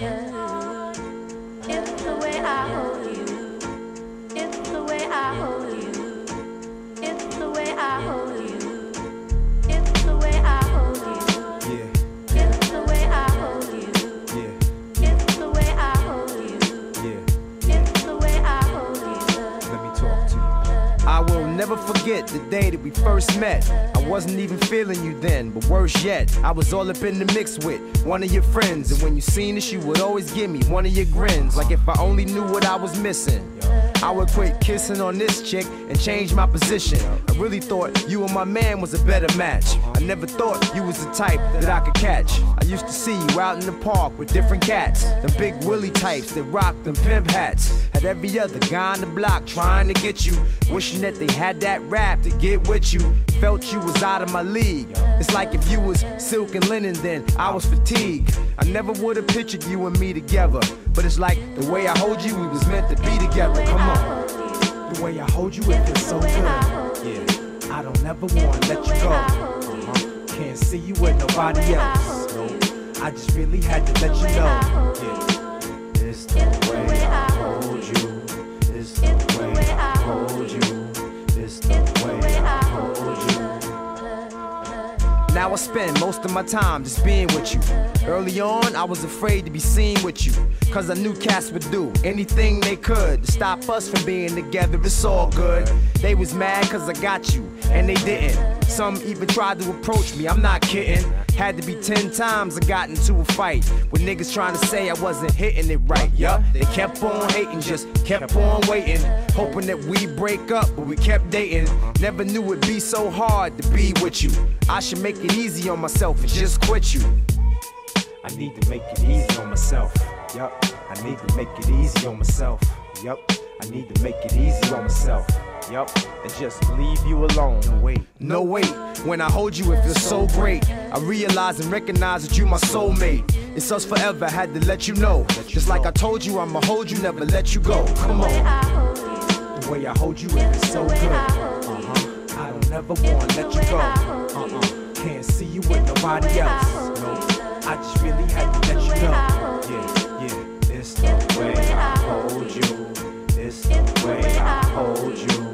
It's the way I hold you. It's the way I hold you. It's the way I hold you. It's the way I hold you. It's the way I hold you. It's the way I hold you. It's the way I hold you. Let me talk to you. I will never forget the day that we first met. Wasn't even feeling you then, but worse yet, I was all up in the mix with one of your friends. And when you seen us, you would always give me one of your grins. Like if I only knew what I was missing, I would quit kissing on this chick and change my position. I really thought you and my man was a better match. I never thought you was the type that I could catch. I used to see you out in the park with different cats, them big willy types that rocked them pimp hats. Had every other guy on the block trying to get you, wishing that they had that rap to get with you. Felt you was out of my league. It's like if you was silk and linen, then I was fatigued. I never would have pictured you and me together, but it's like the way I hold you, we was meant to be together. Come on, the way I hold you, it feels so good. Yeah, I don't ever want to let you go. Can't see you with nobody else. No, I just really had to let you know. Yeah, it's the way I hold you. It's the way I hold you. It's the way I hold you. Now I spend most of my time just being with you. Early on, I was afraid to be seen with you, cause I knew cats would do anything they could to stop us from being together. It's all good. They was mad cause I got you, and they didn't. Some even tried to approach me, I'm not kidding. Had to be 10 times I got into a fight with niggas trying to say I wasn't hitting it right. Yeah, they kept on hating, just kept on waiting, hoping that we'd break up, but we kept dating. Never knew it'd be so hard to be with you. I should make it easy on myself and just quit you. I need to make it easy on myself. Yup, I need to make it easy on myself. Yup, I need to make it easy on myself. Yup, and just leave you alone. No wait, no wait. When I hold you, it feels so great. I realize and recognize that you my soulmate. It's us forever, I had to let you know. Just like I told you, I'ma hold you, never let you go. Come on. The way I hold you, it feels so good. I don't ever wanna let you go. Can't see you with nobody else. No, I just really had to let you know. Yeah, yeah. It's the way I hold you. It's the way I hold you.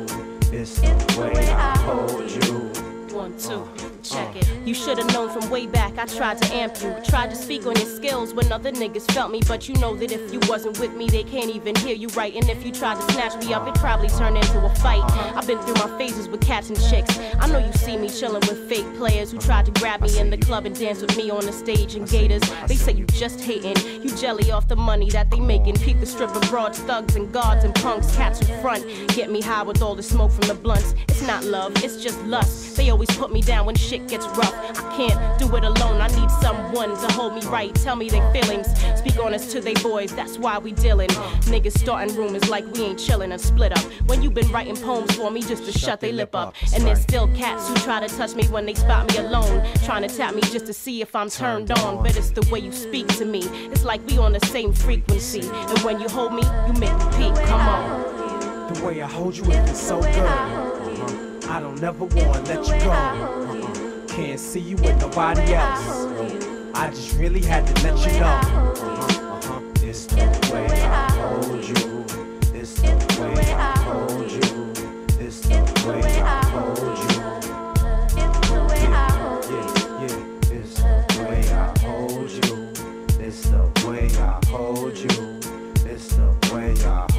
It's the way I hold you. 1, 2, check it. You should have known from way back. I tried to amp you, tried to speak on your skills when other niggas felt me, but you know that if you wasn't with me, they can't even hear you right. And if you tried to snatch me up, it probably turned into a fight. I've been through my phases with cats and chicks. I know you see me chilling with fake players who tried to grab me in the club and dance with me on the stage in gators. They say you just hating, you jelly off the money that they making. Peep the strip of broads, thugs and guards and punks, cats who front. Get me high with all the smoke from the blunts. It's not love, it's just lust. They always put me down when shit gets rough. I can't do it alone, I need someone to hold me right, tell me their feelings, speak honest to they boys, that's why we dealing. Niggas starting rumors like we ain't chilling and split up, when you been writing poems for me just to shut they lip up. And there's still cats who try to touch me when they spot me alone, trying to tap me just to see if I'm turned on. But it's the way you speak to me, it's like we on the same frequency, and when you hold me, you make me peep. Come on. The way I hold you, it is so good. I don't ever wanna let you go. Can't see you with nobody else. I just really had to let you know. It's the way I hold you. It's the way I hold you. It's the way I hold you. Yeah, yeah. It's the way I hold you. It's the way I hold you. It's the way I hold you.